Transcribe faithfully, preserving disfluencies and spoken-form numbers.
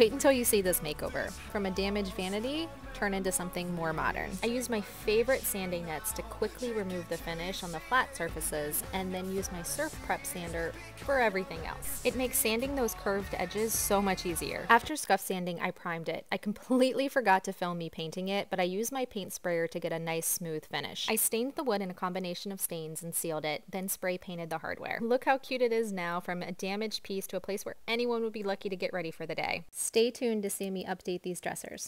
Wait until you see this makeover. From a damaged vanity, turn into something more modern. I used my favorite sanding nets to quickly remove the finish on the flat surfaces and then use my surf prep sander for everything else. It makes sanding those curved edges so much easier. After scuff sanding, I primed it. I completely forgot to film me painting it, but I used my paint sprayer to get a nice smooth finish. I stained the wood in a combination of stains and sealed it, then spray painted the hardware. Look how cute it is now, from a damaged piece to a place where anyone would be lucky to get ready for the day. Stay tuned to see me update these dressers.